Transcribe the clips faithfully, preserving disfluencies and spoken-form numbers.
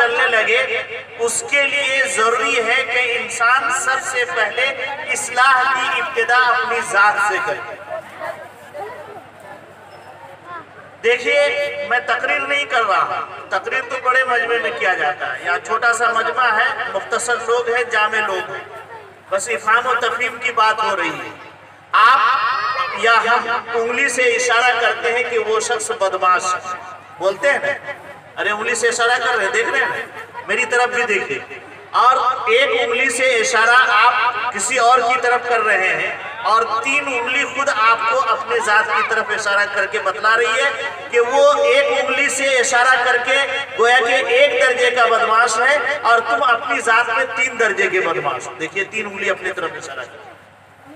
चलने लगे, उसके लिए जरूरी है कि इंसान सबसे पहले इस्लाह की इब्तिदा अपनी जात से करे। देखिए, मैं तकरीर नहीं कर रहा, तकरीर तो बड़े मजमे में किया जाता है, यहाँ छोटा सा मजमा है, मुख्तसर लोग हैं, जामे लोग हैं, बस इफाम और तफहीम की बात हो रही है। आप या हम उंगली से इशारा करते हैं कि वो शख्स बदमाश, बोलते हैं ना, अरे उंगली से इशारा कर रहे हैं, देख रहे हैं, मेरी तरफ भी देखिए, और एक उंगली से इशारा आप किसी और की तरफ कर रहे हैं और तीन उंगली खुद आपको अपने जात की तरफ इशारा करके बतला रही है कि वो एक उंगली से इशारा करके गोया कि एक दर्जे का बदमाश है और तुम अपनी जात में तीन दर्जे के बदमाश हो। देखिए, तीन उंगली अपनी तरफ इशारा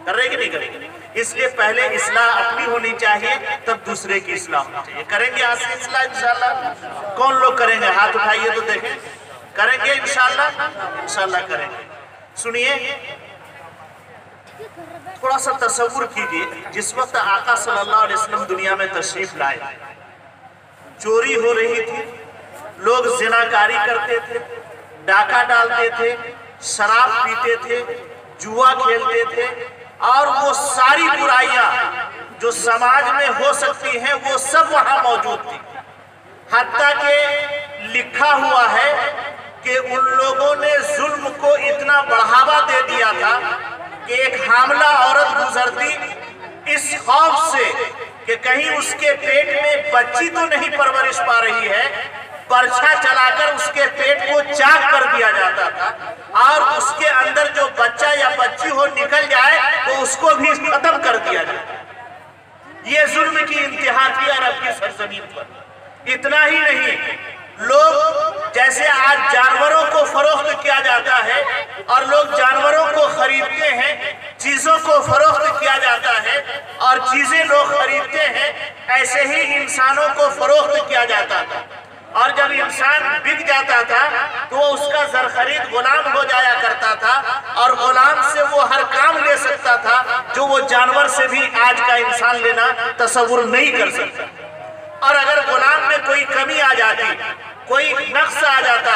कर रहे कि नहीं करेंगे। इसलिए पहले इस्लाह अपनी होनी चाहिए, तब दूसरे की इस्लाह होनी चाहिए। करेंगे आज से इस्लाह इंशाल्लाह? कौन लोग करेंगे? हाथ उठाइए तो देखें। करेंगे इंशाल्लाह, इंशाल्लाह करेंगे। सुनिए, थोड़ा सा तसव्वुर कीजिए, जिस वक्त आका सल्लल्लाहु अलैहि वसल्लम दुनिया में तशरीफ लाए, चोरी हो रही थी, लोग जिनाकारी करते थे, डाका डालते थे, शराब पीते थे, जुआ खेलते थे, और वो सारी बुराइयां जो समाज में हो सकती हैं वो सब वहां मौजूद थी। हत्ता के लिखा हुआ है कि उन लोगों ने जुल्म को इतना बढ़ावा दे दिया था कि एक हामला औरत गुजरती, इस खौफ से कि कहीं उसके पेट में बच्ची तो नहीं परवरिश पा रही है, बर्छा चलाकर उसके पेट को चाक कर दिया जाता था और उसके अंदर जो बच्चा या बच्ची हो निकल जाए तो उसको भी खत्म कर दिया जाता। ये जुल्म की इंतहा थी अरब की सरजमीन पर। इतना ही नहीं, लोग जैसे आज जानवरों को फरोख्त किया जाता है और लोग जानवरों को खरीदते हैं, चीजों को फरोख्त किया जाता है और चीजें लोग खरीदते हैं, ऐसे ही इंसानों को फरोख्त किया जाता था। और जब इंसान बिक जाता था तो वो उसका जर खरीद गुलाम हो जाया करता था और गुलाम से वो हर काम ले सकता था जो वो जानवर से भी आज का इंसान लेना तस्वुर नहीं कर सकता। और अगर गुलाम में कोई कमी आ जाती, कोई नक्श आ जाता,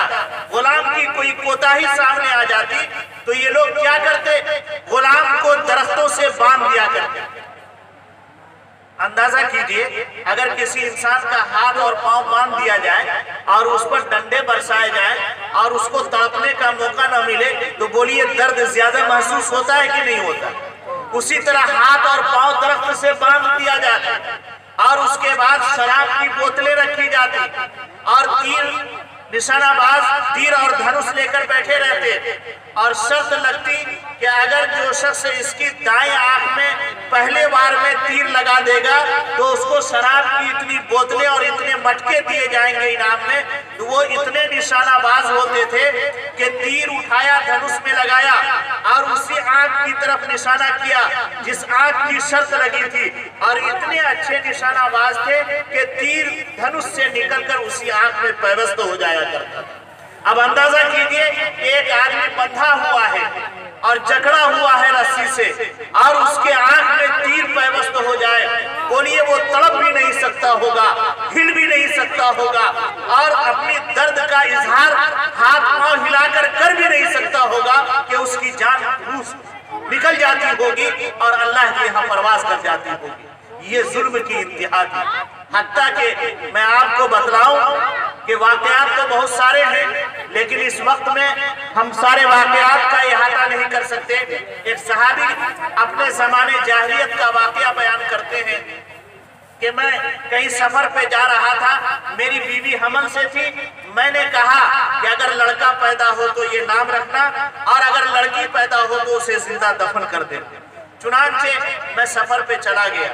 गुलाम की कोई कोताही सामने आ जाती, तो ये लोग क्या करते, गुलाम को दरख्तों से बांध दिया करते। अंदाजा कीजिए, अगर किसी इंसान का हाथ और पांव बांध दिया जाए और उस पर डंडे बरसाए जाए और उसको तड़पने का मौका न मिले तो बोलिए दर्द ज्यादा महसूस होता है कि नहीं होता? उसी तरह हाथ और पांव दरख्त से बांध दिया जाता और उसके बाद शराब की बोतलें रखी जाती और तीर निशानाबाज तीर और धनुष लेकर बैठे रहते और शर्त लगती कि अगर जो शख्स इसकी दाएं आंख में पहले बार में तीर लगा देगा तो उसको शराब की इतनी बोतलें और इतने मटके दिए जाएंगे इनाम में। तो वो इतने निशानाबाज होते थे कि तीर उठाया, धनुष में लगाया और उसी आंख की तरफ निशाना किया जिस आंख की शर्त लगी थी, और इतने अच्छे निशानाबाज थे कि तीर धनुष से निकलकर उसी आंख में पैवस्त हो जाया करता। अब अंदाजा कीजिए, एक आदमी बंधा हुआ है और जकड़ा हुआ है रस्सी से और उसके आंख में तीर पैवस्त हो जाए, बोलिए वो तड़प भी नहीं सकता होगा, हिल भी नहीं सकता होगा और अपनी दर्द का इजहार हाथ पांव हिलाकर कर भी नहीं सकता होगा कि उसकी जान घूस निकल जाती होगी और अल्लाह की यहाँ परवास कर जाती होगी। ये जुल्म की इंतहा थी। हत्ता के मैं आपको बतलाऊं कि वाकयात तो बहुत सारे हैं, लेकिन इस वक्त में हम सारे वाकयात का इहाता नहीं कर सकते। एक सहाबी अपने ज़माने जाहिलियत का वाकया बयान करते हैं कि मैं कहीं सफर पे जा रहा था, मेरी बीवी हमल से थी, मैंने कहा कि अगर लड़का पैदा हो तो ये नाम रखना और अगर लड़की पैदा हो तो उसे जिंदा दफन कर देना। चुनांचे मैं सफर पे चला गया,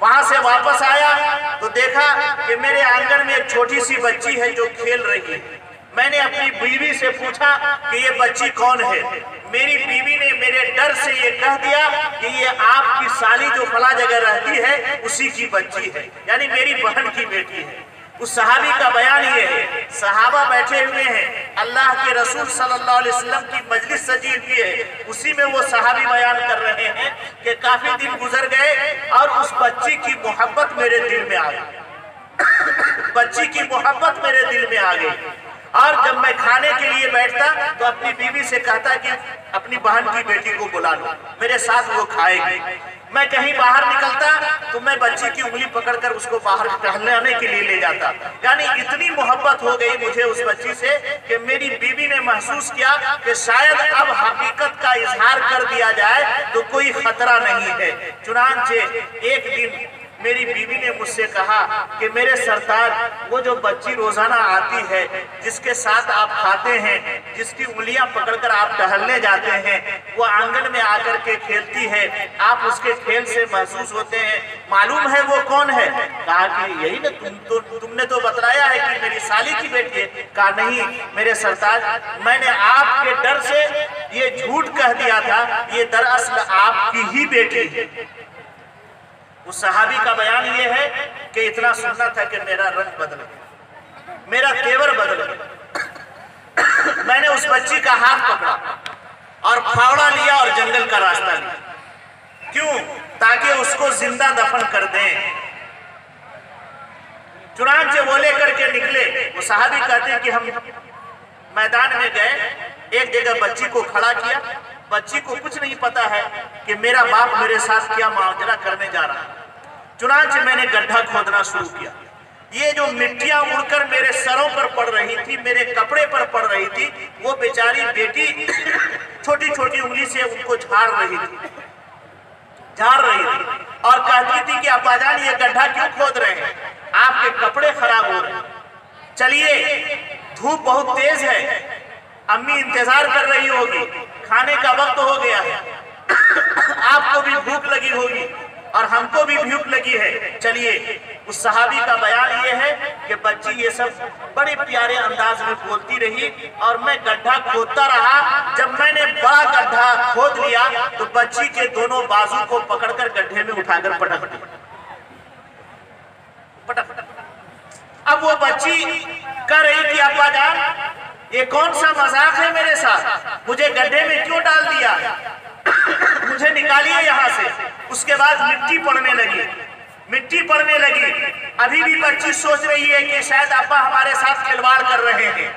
वहां से वापस आया तो देखा कि मेरे आंगन में एक छोटी सी बच्ची है जो खेल रही है। मैंने अपनी बीवी से पूछा कि ये बच्ची कौन है? मेरी बीवी ने मेरे डर से ये कह दिया कि ये आपकी साली जो फला जगह रहती है उसी की बच्ची है, यानी मेरी बहन की बेटी है। उस सहाबी का बयान ये है, सहाबा बैठे हुए हैं, अल्लाह के रसूल सल्लल्लाहु अलैहि वसल्लम की मजलिस सजी हुई है, उसी में वो सहाबी बयान कर रहे हैं कि काफी दिन गुजर गए और उस बच्ची की मोहब्बत मेरे दिल में आ गई बच्ची की मोहब्बत मेरे दिल में आ गई और जब मैं खाने के लिए बैठता तो अपनी बीवी से कहता कि अपनी बहन की बेटी को बुला लो, मेरे साथ वो खाएगी। मैं कहीं बाहर निकलता तो मैं बच्ची की उंगली पकड़कर उसको बाहर टहलने के लिए ले जाता। यानी इतनी मोहब्बत हो गई मुझे उस बच्ची से कि मेरी बीवी ने महसूस किया कि शायद अब हकीकत का इजहार कर दिया जाए तो कोई खतरा नहीं है। चुनांचे एक दिन मेरी बीवी ने मुझसे कहा कि मेरे सरदार, वो जो बच्ची रोजाना आती है, जिसके साथ आप खाते हैं, जिसकी उंगलियां पकड़कर आप टहलने जाते हैं, वो आंगन में आकर के खेलती है, आप उसके खेल से महसूस होते हैं, मालूम है वो कौन है? कहा कि यही ना तुम तो तुमने तो बतलाया है कि मेरी साली की बेटी है। कहा नहीं मेरे सरदार, मैंने आपके डर से ये झूठ कह दिया था, ये दरअसल आपकी ही बेटी है। उस सहाबी का बयान ये है कि इतना सुनना था कि मेरा रंग बदल गया, मेरा तेवर बदल गया। मैंने उस बच्ची का हाथ पकड़ा और फावड़ा लिया और जंगल का रास्ता लिया। क्यों? ताकि उसको जिंदा दफन कर दें। चुनांचे वो लेकर के निकले। वो सहाबी कहते हैं कि हम मैदान में गए, एक जगह बच्ची को खड़ा किया। बच्ची को कुछ नहीं पता है कि मेरा बाप मेरे साथ क्या माजरा करने जा रहा है। चुनांचे मैंने गड्ढा खोदना शुरू किया। ये जो मिट्टियां उड़कर मेरे सरों पर पड़ रही थी, मेरे कपड़े पर पड़ रही थी, वो बेचारी बेटी छोटी छोटी उंगली से उनको झाड़ रही थी झाड़ रही थी और कहती थी कि अब्बाजान ये गड्ढा क्यों खोद रहे हैं, आपके कपड़े खराब हो रहे हैं, चलिए धूप बहुत तेज है, अम्मी इंतजार कर रही होगी, खाने का वक्त हो गया है, आपको भी भूख लगी होगी और हमको भी भूख लगी है, चलिए। उस सहाबी का बयान ये है कि बच्ची ये सब बड़े प्यारे अंदाज में बोलती रही और मैं गड्ढा खोदता रहा। जब मैंने बड़ा गड्ढा खोद लिया तो बच्ची के दोनों बाजू को पकड़कर गड्ढे में उठाकर पटक पटक अब वो बच्ची कह रही कि अब्बा जान, ये कौन सा मजाक है मेरे साथ, मुझे गड्ढे में क्यों डाल दिया, मुझे निकालिए यहाँ से। उसके बाद मिट्टी पड़ने लगी मिट्टी पड़ने लगी अभी भी बच्ची सोच रही है कि शायद अब्बा हमारे साथ खिलवाड़ कर रहे हैं।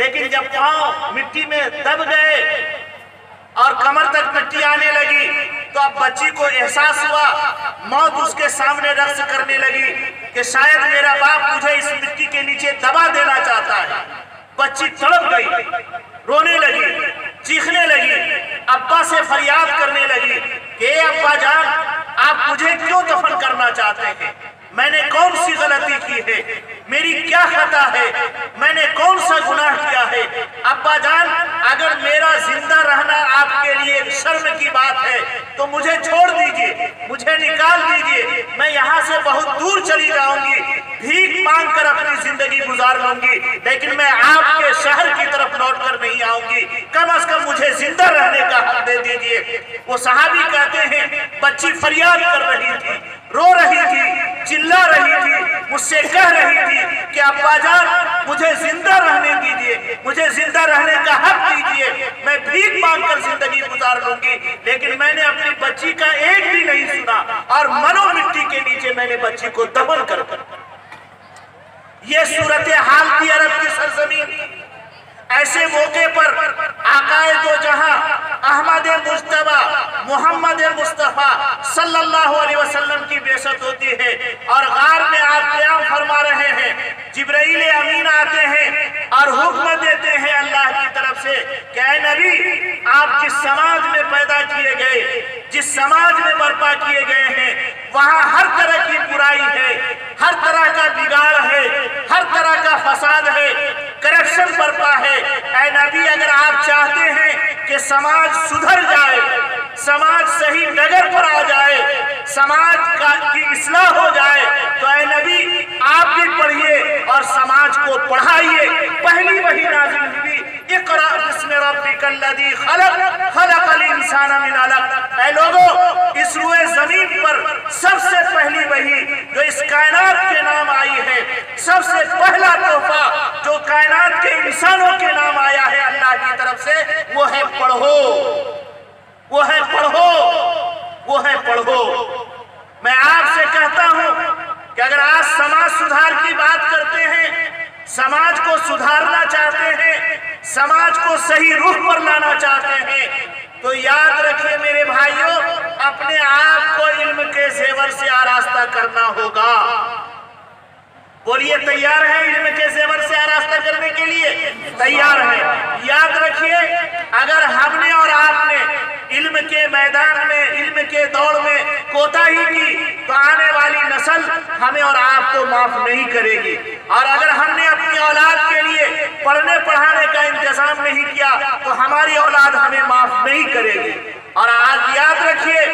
लेकिन जब पाँव मिट्टी में दब गए और कमर तक मिट्टी आने लगी तो अब बच्ची को एहसास हुआ, मौत उसके सामने रक्स करने लगी कि शायद मेरा बाप मुझे इस मिट्टी के नीचे दबा देना चाहता है। बच्ची तड़प गई, रोने लगी, चीखने लगी, अब्बा से फरियाद करने लगी कि अब्बा जान, आप मुझे क्यों दफन करना चाहते हैं, मैंने कौन सी गलती की है, मेरी क्या खता है, मैंने कौन सा गुनाह किया है। अब्बा जान, अगर मेरा जिंदा रहना आपके लिए शर्म की बात है तो मुझे छोड़ दीजिए, मुझे निकाल दीजिए, मैं यहाँ से बहुत दूर चली जाऊंगी, भीख मांग कर अपनी जिंदगी गुजार लूंगी, लेकिन मैं आपके शहर की तरफ लौट कर नहीं आऊंगी, कम अज कम मुझे जिंदा रहने का हक दे दीजिए। वो सहाबी कहते हैं बच्ची फरियाद कर रही थी, रो रही थी, चिल्ला रही थी, मुझसे कह रही थी कि अब्बा जान मुझे जिंदा रहने दीजिए, मुझे जिंदा रहने का हक दीजिए, मैं भीख मांग कर जिंदगी गुजार लूंगी। लेकिन मैंने अपनी बच्ची का एक भी नहीं सुना और मनो मिट्टी के नीचे मैंने बच्ची को दफन कर दिया। ये सूरत हाल थी अरब की सरजमीन। ऐसे मौके पर आकाए दो जहां अहमद मुस्तफा मोहम्मद मुस्तफा सल्लल्लाहु अलैहि वसल्लम की बेशत होती है और गार में आप क़याम फरमा रहे हैं। जिब्राइल अमीन आते हैं और हुक्म देते हैं अल्लाह की तरफ से कि ऐ नबी, आप जिस समाज में पैदा किए गए, जिस समाज में बर्पा किए गए हैं, वहाँ हर तरह की बुराई है, हर तरह का बिगाड़ है, हर तरह का फसाद है, करप्शन बरपा है। ऐ नबी, अगर आप चाहते हैं कि समाज सुधर जाए, समाज सही डगर पर आ जाए, समाज का की इस्लाह हो जाए, तो ऐ नबी आप भी पढ़िए और समाज को पढ़ाइए। पहली वही नाज़िल हुई, इक़रा बिस्मि रब्बिकल लज़ी ख़लक़ ख़लक़ल इंसाना मिन अलक़। ऐ लोगों, इस रूए ज़मीन पर सबसे पहली वही जो इस कायनात के नाम आई है, सबसे पहला तोहफा जो कायनात के इंसानों के नाम आया है अल्लाह की तरफ से, वो है पढ़ो, वो है पढ़ो, वो है पढ़ो। मैं आपसे कहता हूं कि अगर आज समाज सुधार की बात करते हैं, समाज को सुधारना चाहते हैं, समाज को सही रूप पर लाना चाहते हैं, तो याद रखिए मेरे भाइयों, अपने आप को इल्म के जेवर से आरास्ता करना होगा। बोलिए, तैयार है इल्म के जेवर से आरास्ता करने के लिए? तैयार है। याद रखिए, अगर हमने और आपने इल्म के मैदान में, इल्म के दौड़ में कोताही की तो आने वाली नस्ल हमें और आपको माफ नहीं करेगी। और अगर हमने अपनी औलाद के लिए पढ़ने पढ़ाने का इंतजाम नहीं किया तो हमारी औलाद हमें माफ नहीं करेगी। और आज याद रखिए,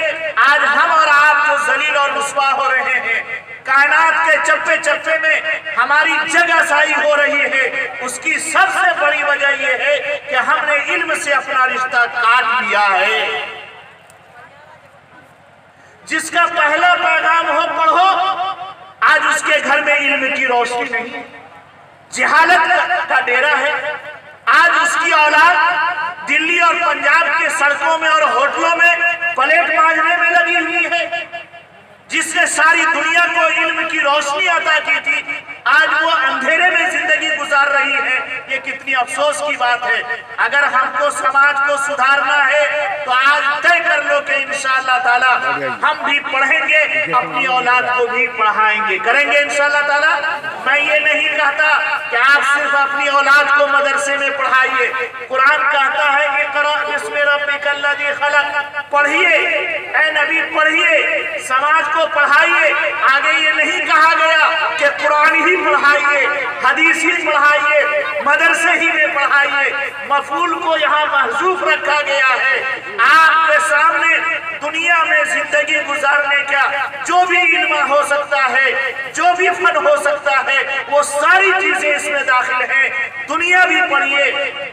आज हम और आप जो जलील और रुसवा हो रहे हैं, कायनात के चप्पे चप्पे में हमारी जगहसाई हो रही है, उसकी सबसे बड़ी वजह यह है कि हमने इल्म से अपना रिश्ता काट लिया है। जिसका पहला पैगाम हो पढ़ो, आज उसके घर में इल्म की रोशनी नहीं, जहालत का डेरा है। आज उसकी औलाद दिल्ली और पंजाब के सड़कों में और होटलों में प्लेट मांझने में लगी हुई है। जिसने सारी दुनिया को इल्म की रोशनी अता की थी, आज वो अंधेरे में जिंदगी गुजार रही है। ये कितनी अफसोस की बात है। अगर हमको समाज को सुधारना है तो आज तय कर लो कि इंशाअल्लाह ताला हम भी पढ़ेंगे, अपनी औलाद को भी पढ़ाएंगे, करेंगे इंशाअल्लाह ताला। मैं ये नहीं कहता कि आप सिर्फ अपनी औलाद को मदरसे में पढ़ाइए। कुरान कहता है कि इक़रा बिस्मि रब्बिकल लज़ी खलक़, पढ़िए ऐ नबी, पढ़िए, समाज को पढ़ाइए। आगे ये नहीं कहा गया कि कुरान ही पढ़ाइए, हदीस ही पढ़ाइए, मदरसे ही में पढ़ाइए। मफूल को यहाँ महजूफ रखा गया है। आपके सामने दुनिया में जिंदगी गुजारने का जो भी इल्म हो सकता है, जो भी फन हो सकता है, वो सारी चीजें इसमें दाखिल हैं। दुनिया भी पढ़िए,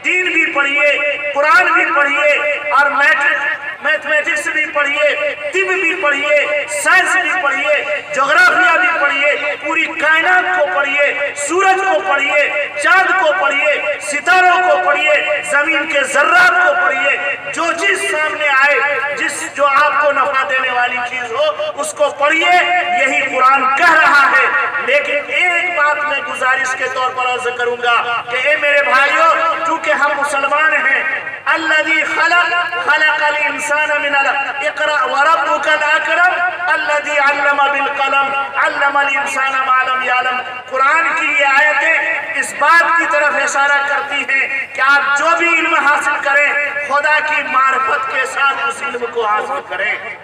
दीन भी पढ़िए, कुरान भी पढ़िए, और मैट्रिक मैथमेटिक्स भी पढ़िए, तिब भी पढ़िए, साइंस भी पढ़िए, ज्योग्राफिया भी पढ़िए, पूरी कायनात को पढ़िए, सूरज को पढ़िए, चांद को पढ़िए, सितारों को पढ़िए, जमीन के जर्रात को पढ़िए। जो चीज सामने आए, जिस जो आपको नफा देने वाली चीज हो, उसको पढ़िए। यही कुरान कह रहा है। लेकिन एक बात मैं गुजारिश के तौर पर अर्ज करूंगा कि ए मेरे भाइयों, चूंकि हम मुसलमान हैं, अल्लज़ी खलक़ खलक़ल इंसान मिन अलक़, इक़रा वरब्बुकल अकरम अल्लज़ी अल्लम बिल क़लम अल्लमल इंसान मा लम यालम। कुरान की ये आयतें इस बात की तरफ इशारा करती हैं कि आप जो भी इल्म हासिल करें, खुदा की मार्फत के साथ उस इल्म को हासिल करें।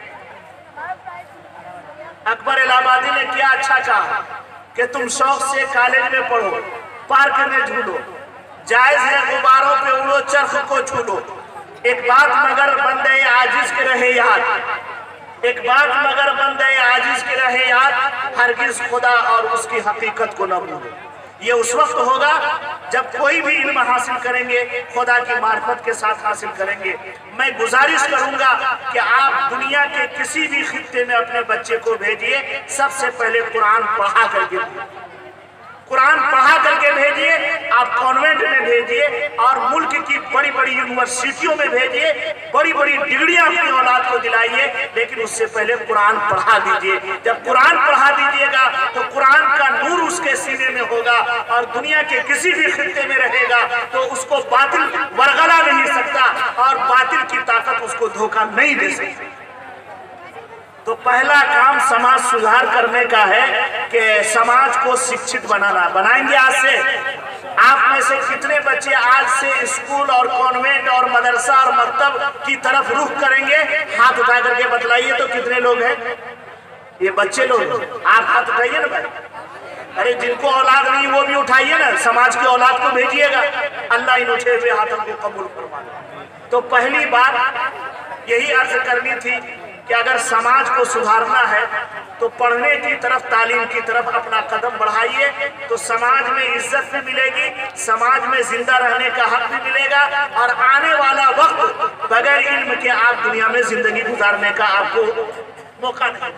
अकबर इलाहाबादी ने क्या अच्छा कहा कि तुम शौक से कॉलेज में पढ़ो, पार्क में झूलो, जायज है गुब्बारों पे उड़ो, चरख को छू लो। एक बात मगर बंदे आजिज के रहे याद, एक बात मगर बंदे आजिज के रहे याद, हरगिज खुदा और उसकी हकीकत को न भूलो। ये उस वक्त होगा जब कोई भी इल्म हासिल करेंगे, खुदा की मार्फत के साथ हासिल करेंगे। मैं गुजारिश करूंगा कि आप दुनिया के किसी भी खित्ते में अपने बच्चे को भेजिए, सबसे पहले कुरान पढ़ा करके, कुरान पढ़ा करके भेजिए। आप कॉन्वेंट में भेजिए और मुल्क की बड़ी बड़ी यूनिवर्सिटियों में भेजिए, बड़ी बड़ी डिग्रियां अपनी औलाद को दिलाइए, लेकिन उससे पहले कुरान पढ़ा दीजिए। जब कुरान पढ़ा दीजिएगा तो कुरान का नूर उसके सीने में होगा और दुनिया के किसी भी खित्ते में रहेगा तो उसको बातिल वरगला नहीं सकता और बातिल की ताकत उसको धोखा नहीं दे सकती। तो पहला काम समाज सुधार करने का है कि समाज को शिक्षित बनाना। बनाएंगे आज से। आप में से कितने बच्चे आज से स्कूल और कॉन्वेंट और मदरसा और मकतब की तरफ रुख करेंगे? हाथ उठा करके बतलाइए तो कितने लोग हैं? ये बच्चे लोग, आप हाथ उठाइए ना भाई। अरे जिनको औलाद नहीं वो भी उठाइए ना, समाज की औलाद को भेजिएगा। अल्लाह इन उठे हुए हाथों को कबूल फरमाए। तो पहली बात यही अर्ज करनी थी कि अगर समाज को सुधारना है तो पढ़ने की तरफ, तालीम की तरफ अपना कदम बढ़ाइए, तो समाज में इज्जत भी मिलेगी, समाज में जिंदा रहने का हक भी मिलेगा, और आने वाला वक्त बगैर इल्म के आप दुनिया में जिंदगी गुजारने का आपको मौका नहीं।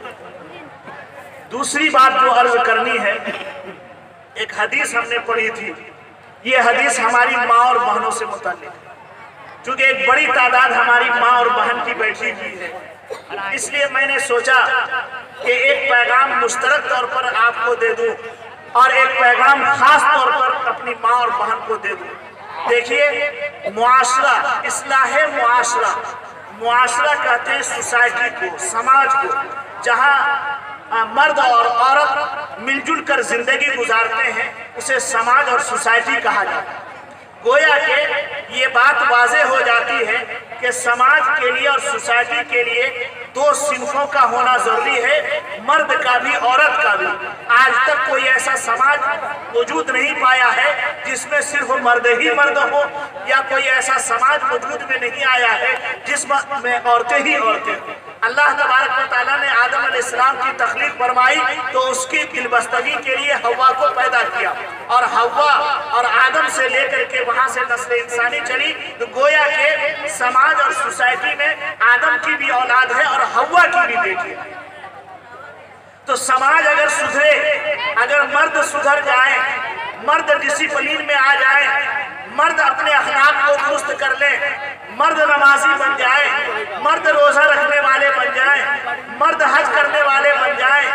दूसरी बात जो अर्ज करनी है, एक हदीस हमने पढ़ी थी, ये हदीस हमारी माँ और बहनों से मुताल्लिक़ है। चूँकि एक बड़ी तादाद हमारी माँ और बहन की बैठी हुई है, इसलिए मैंने सोचा कि एक पैगाम मुश्तरक तौर पर आपको दे दूं। और एक पैगाम खास तौर पर अपनी माँ और बहन को दे दूँ। देखिए, मुआशरा, इस्लाह मुआशरा, मुआशरा कहते हैं सोसाइटी को, समाज को, जहाँ मर्द और औरत मिलजुल कर जिंदगी गुजारते हैं उसे समाज और सोसाइटी कहा जाता है। गोया के ये बात वाजे हो जाती है कि समाज के लिए और सोसाइटी के लिए दो सिंफों का होना जरूरी है, मर्द का भी औरत का भी। आज तक कोई ऐसा समाज वजूद नहीं पाया है जिसमें सिर्फ मर्द ही मर्द हो, या कोई ऐसा समाज वजूद में नहीं आया है जिसमें औरतें ही औरतें हों। अल्लाह तबारक व तआला ने आदम अलैहिस्सलाम की तखलीक फरमाई तो उसकी दिलबस्तगी के लिए हवा को पैदा किया, और हवा और आदम से लेकर के वहाँ से नस्ल इंसानी चली। तो गोया के समाज और सोसाइटी में आदम की भी औलाद है और हवा की भी बेटी है। तो समाज अगर सुधरे, अगर मर्द सुधर जाए, मर्द डिसिप्लिन में आ जाए, मर्द अपने अखलाक को दुरुस्त कर ले, मर्द नमाजी बन जाए, मर्द रोजा रखने वाले बन जाए, मर्द हज करने वाले बन जाए,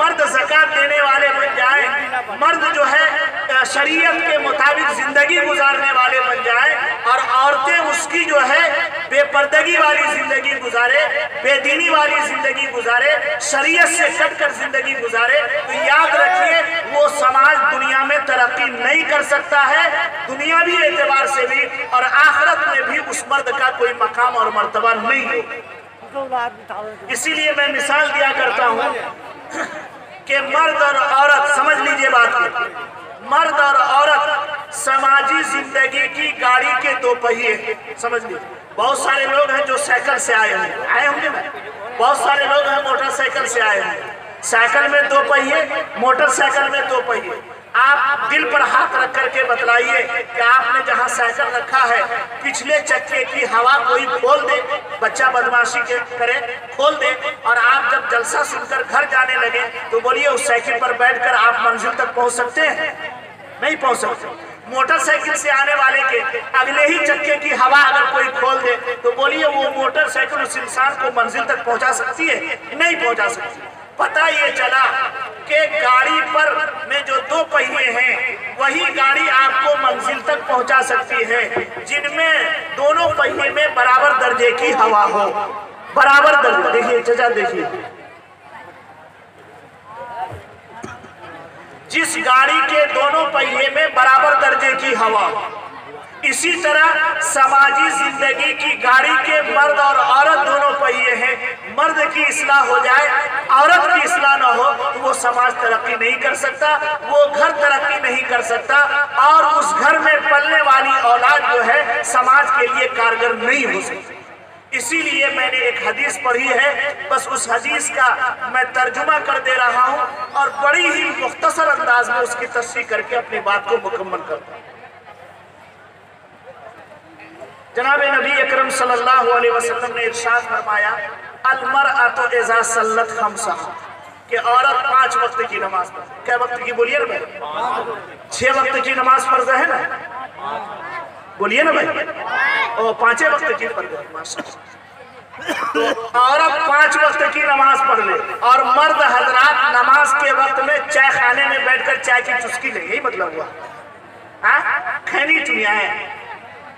मर्द ज़कात देने वाले बन जाए, मर्द जो है शरीयत के मुताबिक जिंदगी गुजारने वाले बन जाए, और औरतें उसकी जो है बेपर्दगी वाली जिंदगी गुजारे, बेदीनी वाली जिंदगी गुजारे, शरीयत से कटकर जिंदगी गुजारे, तो याद रखिए वो समाज दुनिया में तरक्की नहीं कर सकता है, दुनियावी एतबार से भी, और आखिरत में भी उस मर्द का कोई मकाम और मर्तबा नहीं हो। इसीलिए मैं मिसाल दिया करता हूँ कि मर्द और औरत, समझ लीजिए बात को, मर्द और औरत समाजी जिंदगी की गाड़ी के दो पहिए हैं। समझ लीजिए, बहुत सारे लोग हैं जो साइकिल से आए हैं, आए होंगे ना, बहुत सारे लोग हैं मोटरसाइकिल से आए हैं। साइकिल में दो पहिए, मोटरसाइकिल में दो पहिए। आप दिल पर हाथ रख करके बतलाइए कि आपने जहाँ साइकिल रखा है पिछले चक्के की हवा कोई खोल दे, बच्चा बदमाशी के करे खोल दे, और आप जब जलसा सुनकर घर जाने लगे तो बोलिए उस साइकिल पर बैठ कर आप मंजिल तक पहुँच सकते हैं? नहीं पहुँच सकते। मोटरसाइकिल से आने वाले के अगले ही चक्के की हवा अगर कोई खोल दे तो बोलिए वो मोटरसाइकिल उस इंसान को मंजिल तक पहुंचा सकती है? नहीं पहुंचा सकती। पता ये चला कि गाड़ी पर में जो दो पहिए हैं वही गाड़ी आपको मंजिल तक पहुंचा सकती है जिनमें दोनों पहिए में बराबर दर्जे की हवा हो, बराबर दर्जे। देखिए चाचा, देखिए जिस गाड़ी के दोनों पहिए में बराबर दर्जे की हवा, इसी तरह समाजी जिंदगी की गाड़ी के मर्द और औरत दोनों पहिए हैं। मर्द की इस्लाह हो जाए, औरत की इस्लाह ना हो तो वो समाज तरक्की नहीं कर सकता, वो घर तरक्की नहीं कर सकता, और उस घर में पलने वाली औलाद जो है समाज के लिए कारगर नहीं हो सकती। इसीलिए मैंने एक हदीस पढ़ी है, बस उस हदीस का मैं तर्जुमा कर दे रहा हूँ और बड़ी ही मुख्तसर अंदाज में उसकी तफसीर करके अपनी बात को मुकम्मल करता हूँ। जनाब नबी अकरम सल्लल्लाहु अलैहि वसल्लम ने इरशाद फरमाया, अल-मरअतु इज़ा सल्लत खम्सा, कि औरत पांच वक्त की नमाज पढ़े। क्या वक्त की बोलिए ना भाई? छह वक्त की नमाज फर्ज है ना, बोलिए ना भाई, और पांचे वक्त की फर्ज है। तो औरत पांच वक्त की नमाज पढ़ ले और मर्द हजरात नमाज के वक्त में चाय खाने में बैठकर चाय की चुस्की ले, यही मतलब हुआ। हाँ, खैनी चुनिया है,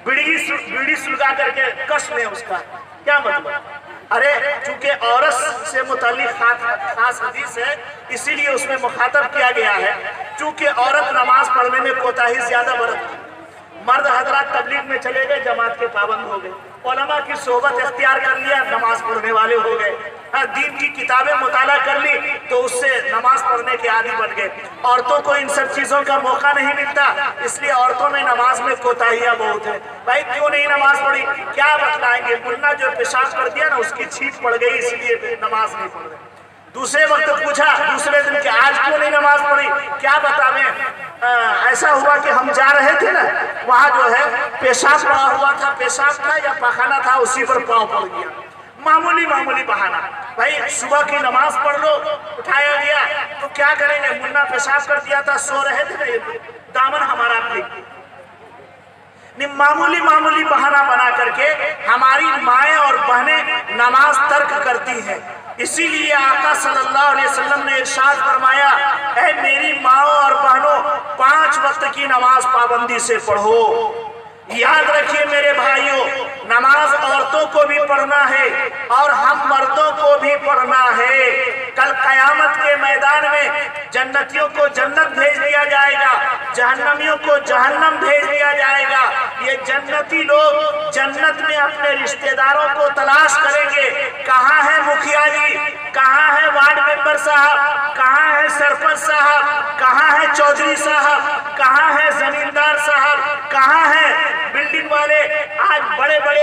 बीड़ी बीड़ी सुलगा करके कस ले उसका, क्या मतलब? अरे चूंकि औरत से मुतालिक खास हदीस है इसीलिए उसमें मुखातब किया गया है, चूंकि औरत नमाज पढ़ने में कोताही ज्यादा बरतती। मर्द हजरात तबलीग में चले गए, जमात के पाबंद हो गए, उलमा की सोहबत इख्तियार कर लिया, नमाज पढ़ने वाले हो गए, दीन की किताबें मुताला कर ली, तो उससे नमाज पढ़ने के आदी बन गए। औरतों को इन सब चीज़ों का मौका नहीं मिलता, इसलिए औरतों में नमाज में कोताहियाँ बहुत है। भाई क्यों नहीं नमाज पढ़ी? क्या बताएंगे, मुन्ना जो पेशाब कर दिया ना उसकी छींट पड़ गई, इसलिए नमाज नहीं पढ़ रहे। दूसरे वक्त पूछा दूसरे दिन के, आज क्यों नहीं नमाज पढ़ी? क्या बतावें, आ, ऐसा हुआ कि हम जा रहे थे ना, वहाँ जो है पेशाब पड़ा हुआ था, पेशाब था या पखाना था, उसी पर पाँव पड़ गया, मामूली मामूली बहाना। भाई सुबह की नमाज पढ़ लो, उठाया गया तो क्या करेंगे, मुन्ना पेशाब कर दिया था, सो रहे थे, दामन हमारा मामूली मामूली बहाना बना करके हमारी माएँ और बहनें नमाज तर्क करती हैं। इसीलिए आका सल्लल्लाहु अलैहि वसल्लम ने इरशाद फरमाया, ऐ मेरी माओ और बहनों, पांच वक्त की नमाज पाबंदी से पढ़ो। याद रखिए मेरे भाइयों, नमाज औरतों को भी पढ़ना है और हम मर्दों को भी पढ़ना है। कल कयामत के मैदान में जन्नतियों को जन्नत भेज दिया जाएगा, जहन्नमियों को जहन्नम भेज दिया जाएगा। ये जन्नती लोग जन्नत में अपने रिश्तेदारों को तलाश करेंगे, कहाँ है मुखिया जी, कहाँ है वार्ड मेंबर साहब, कहाँ है सरपंच साहब, कहाँ है चौधरी साहब, कहाँ है जमींदार साहब, कहाँ है बिल्डिंग वाले। आज बड़े बड़े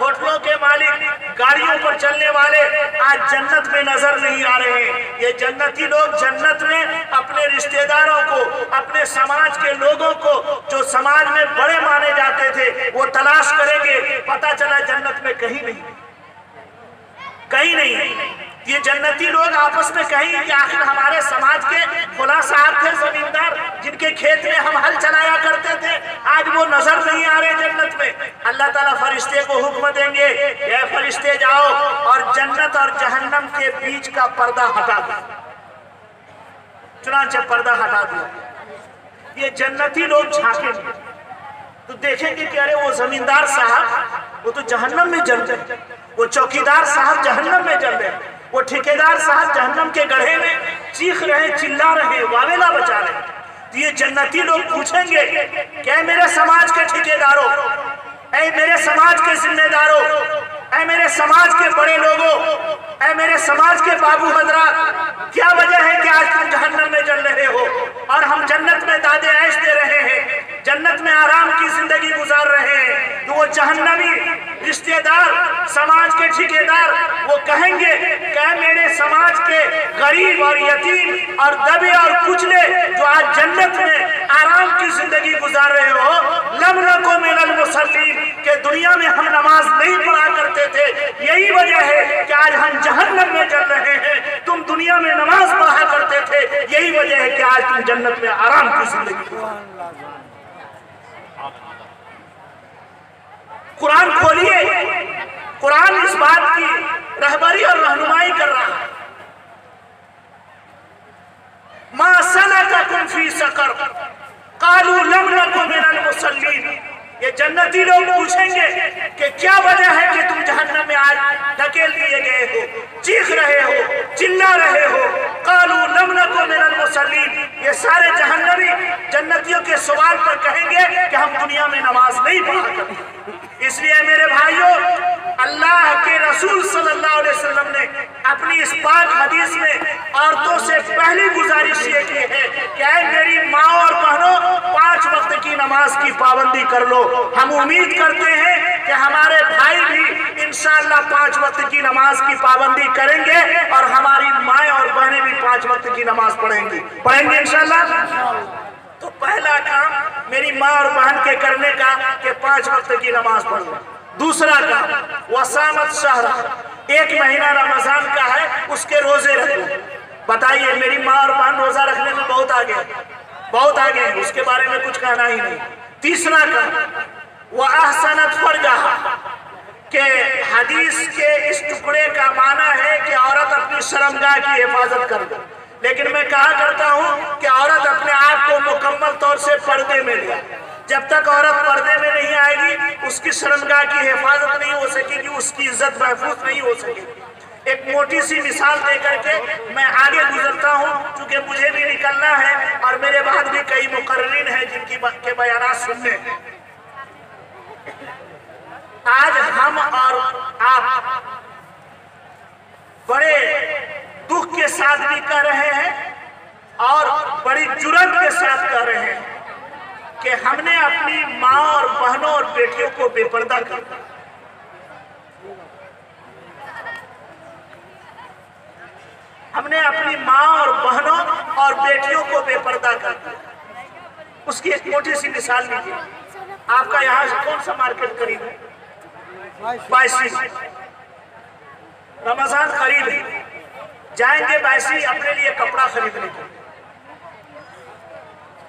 होटलों के मालिक, गाड़ियों पर चलने वाले आज जन्नत में नजर नहीं आ रहे हैं। ये जन्नती लोग जन्नत में अपने रिश्तेदारों को, अपने समाज के लोगों को जो समाज में बड़े माने जाते थे वो तलाश करेंगे। पता चला जन्नत में कहीं नहीं, कहीं नहीं। ये जन्नती लोग आपस में कहीं कि आखिर हमारे समाज के खुला साहब थे, जमींदार, जिनके खेत में हम हल चलाया करते थे, आज वो नजर नहीं आ रहे जन्नत में। अल्लाह ताला फरिश्ते को हुक्म देंगे, ये फरिश्ते जाओ और जन्नत और जहन्नम के बीच का पर्दा हटा दो। चुनाचे पर्दा हटा दिया। ये जन्नती लोग झांकेंगे तो देखेंगे कि अरे वो जमींदार साहब वो तो जहन्नम में जल रहे, वो चौकीदार साहब जहन्नम में जल रहे, वो ठेकेदार साहब जहन्नम के गड्ढे में चीख रहे, चिल्ला रहे, वावेला बचा रहे। तो ये जन्नती लोग पूछेंगे, क्या मेरे समाज के ठेकेदारों, ऐ मेरे समाज के जिम्मेदारों, ऐ मेरे समाज के बड़े लोगों, ऐ मेरे समाज के बाबू हजरात, क्या वजह है कि आज तुम जहन्नम में जल रहे हो और हम जन्नत में दादे ऐश दे रहे हैं, जन्नत में आराम की जिंदगी गुजार रहे हैं। तो वो जहन्नमी रिश्तेदार, समाज के ठेकेदार वो कहेंगे, क्या मेरे समाज के गरीब और यतीम और दबे और कुचले जो आज जन्नत में आराम की जिंदगी गुजार रहे हो, लम्नकों में लल मुसल्लीन, के दुनिया में हम नमाज नहीं पढ़ा करते थे, यही वजह है कि आज हम जहन्नम में जल रहे हैं। तुम दुनिया में नमाज पढ़ा करते थे, यही वजह है कि आज तुम जन्नत में आराम की जिंदगी। कुरान खोलिए, कुरान इस बात की रहबरी और रहनुमाई कर रहा है। मा सलकाकुम फी सकर कालू लम नकुम मिनल मुसल्लीन। ये जन्नती लोग पूछेंगे कि क्या वजह है कि तुम जहन्नम में आज धकेल दिए गए हो, चीख रहे हो, चिल्ला रहे हो। कालू लम नकुम मिनल मुसल्लीन। ये सारे जहन्नमी जन्नतियों के सवाल पर कहेंगे कि हम दुनिया में नमाज नहीं पढ़ा करते। इसलिए मेरे भाइयों, अल्लाह के रसूल सल्लल्लाहु अलैहि वसल्लम ने अपनी इस पाक हदीस में औरतों से पहली गुजारिश ये की है कि ऐ मेरी माँ और बहनों, पांच वक्त की नमाज की पाबंदी कर लो। हम उम्मीद करते हैं कि हमारे भाई भी इंशाअल्लाह पांच वक्त की नमाज की पाबंदी करेंगे और हमारी माएँ और बहनें भी पांच वक्त की नमाज पढ़ेंगी पढ़ेंगे इंशाअल्लाह। तो पहला काम मेरी माँ और बहन के करने का कि पांच वक्त की नमाज पढ़ना। दूसरा काम वसामत शहरा, एक महीना रमजान का है उसके रोजे रखना। बताइए मेरी माँ और बहन रोजा रखने में बहुत आगे बहुत आगे है, उसके बारे में कुछ कहना ही नहीं। तीसरा काम वह अहसनत फर्जा, के हदीस के इस टुकड़े का माना है कि औरत अपनी शर्मगाह की हिफाजत कर दो, लेकिन मैं कहा करता हूं कि औरत अपने आप को मुकम्मल तौर से पर्दे में ले। जब तक औरत पर्दे में नहीं आएगी उसकी शर्मगाह की हिफाजत नहीं हो सकेगी, उसकी इज्जत महफूज नहीं हो सकेगी। एक मोटी सी मिसाल दे करके मैं आगे गुजरता हूं क्योंकि मुझे भी निकलना है और मेरे बाद भी कई मुकर्रिरीन हैं जिनकी के बयान सुनने। आज हम और आप बड़े दुख के साथ भी कह रहे हैं और बड़ी जुर्रत के साथ कह रहे हैं कि हमने अपनी माँ और बहनों और बेटियों को बेपर्दा कर दिया। हमने अपनी माँ और बहनों और बेटियों को बेपर्दा कर दिया। उसकी एक मोटी सी मिसाल लीजिए। आपका यहाँ से कौन सा मार्केट करीब है? बायसी। रमजान करीब है, जाएंगे बायसी अपने लिए कपड़ा खरीदने को,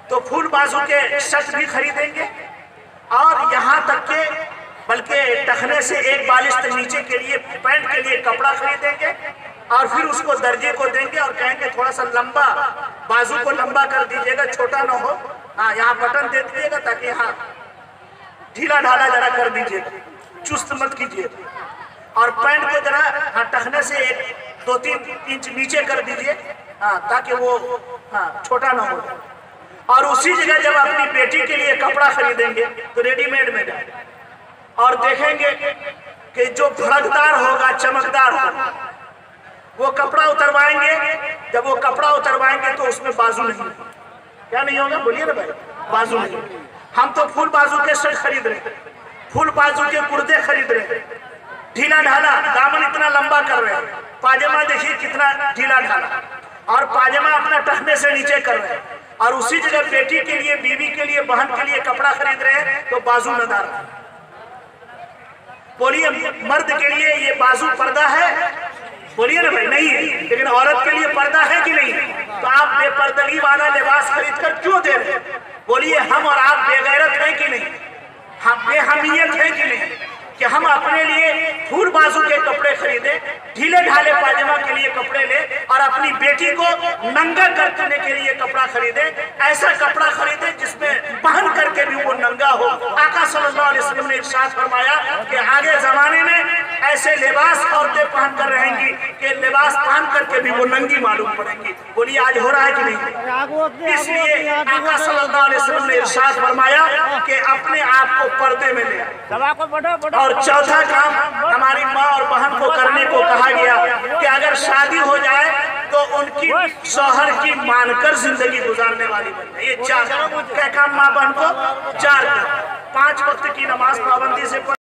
तो फूल बाजू के शर्ट भी खरीदेंगे और यहाँ तक के बल्कि टखने से एक बालिश नीचे के लिए पैंट के लिए कपड़ा खरीदेंगे और फिर उसको दर्जे को देंगे और कहेंगे थोड़ा सा लंबा बाजू को लंबा कर दीजिएगा, छोटा ना हो, हाँ यहाँ बटन दे दीजिएगा ताकि यहाँ ढीला ढाला जरा कर दीजिएगा, चुस्त मत कीजिए, और पैंट को जरा हाँ टखने से एक दो तीन इंच नीचे कर दीजिए, हाँ ताकि वो हाँ छोटा ना हो। और उसी जगह जब अपनी बेटी के लिए कपड़ा खरीदेंगे तो रेडीमेड में जाएंगे और देखेंगे कि जो भड़कदार होगा, चमकदार होगा, वो कपड़ा उतरवाएंगे। जब वो कपड़ा उतरवाएंगे तो उसमें बाजू नहीं, क्या नहीं होगा, बोलिए ना भाई, बाजू नहीं। हम तो फुल बाजू के शर्ट खरीद रहे हैं, फुल बाजू के कुर्ते खरीद रहे हैं, ढीला ढाला दामन इतना लंबा कर रहे हैं, पाजामा देखिए कितना ढीला ढाला, और पाजामा अपना टखने से नीचे कर रहे हैं, और उसी जगह बेटी के लिए, बीवी के लिए, बहन के लिए कपड़ा खरीद रहे हैं तो बाजू नदार। बोलिए मर्द के लिए ये बाजू पर्दा है, बोलिए ना भाई, नहीं है, लेकिन औरत के लिए पर्दा है कि नहीं? तो आप बेपर्दगी वाला लिबास खरीद कर क्यों दे रहे हैं? बोलिए हम और आप बेगैरत हैं कि नहीं, हम बेहमियत हैं कि नहीं, कि हम अपने लिए फूल बाजू के कपड़े खरीदे, ढीले ढाले पाजामा के लिए कपड़े ले, और अपनी बेटी को नंगा करने के लिए कपड़ा खरीदे, ऐसा कपड़ा खरीदे जिसमें पहन करके भी वो नंगा हो। आका सल्लल्लाहु अलैहि वसल्लम ने इरशाद फरमाया कि आगे जमाने में ऐसे लिबास औरतें पहन कर रहेंगी कि लिबास पहन करके भी वो नंगी मालूम पड़ेंगी। बोलिए आज हो रहा है कि नहीं? इसलिए आका सल्लल्लाहु अलैहि वसल्लम ने इरशाद फरमाया कि अपने आप को पर्दे में ले। और चौथा काम हमारी माँ और बहन को करने को कहा गया कि अगर शादी हो जाए तो उनकी शौहर की मानकर जिंदगी गुजारने वाली बन जाए। ये चार क्या काम माँ बहन को, चार काम। पांच वक्त की नमाज पाबंदी से